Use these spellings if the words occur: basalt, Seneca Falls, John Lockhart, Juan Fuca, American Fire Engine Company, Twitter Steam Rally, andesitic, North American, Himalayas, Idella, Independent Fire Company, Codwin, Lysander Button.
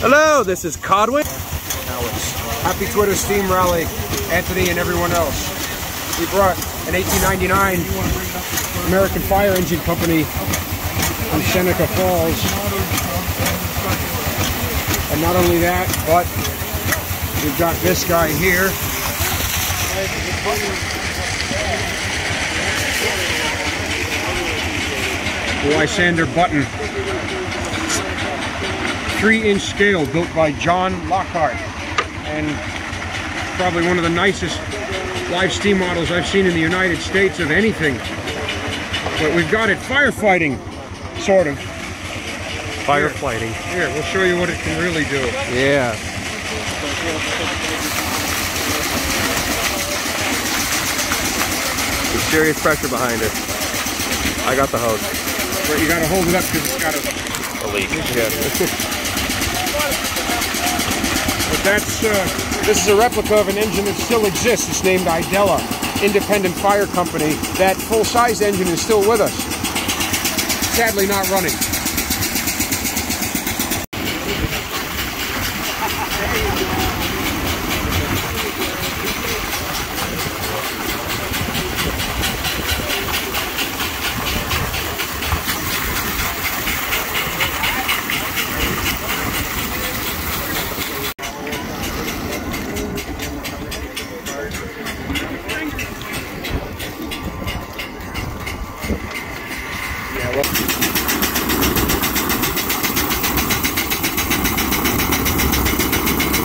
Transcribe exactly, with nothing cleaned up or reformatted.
Hello, this is Codwin. Alex. Happy Twitter Steam Rally, Anthony and everyone else. We brought an eighteen ninety-nine American Fire Engine Company from Seneca Falls. And not only that, but we've got this guy here. Lysander Button. three inch scale built by John Lockhart, and probably one of the nicest live steam models I've seen in the United States of anything. But we've got it firefighting, sort of. Firefighting. Here, here, we'll show you what it can really do. Yeah. There's serious pressure behind it. I got the hose. But you gotta hold it up because it's got a, a leak. Yeah. But that's, uh, this is a replica of an engine that still exists. It's named Idella, Independent Fire Company. That full-size engine is still with us. Sadly, not running.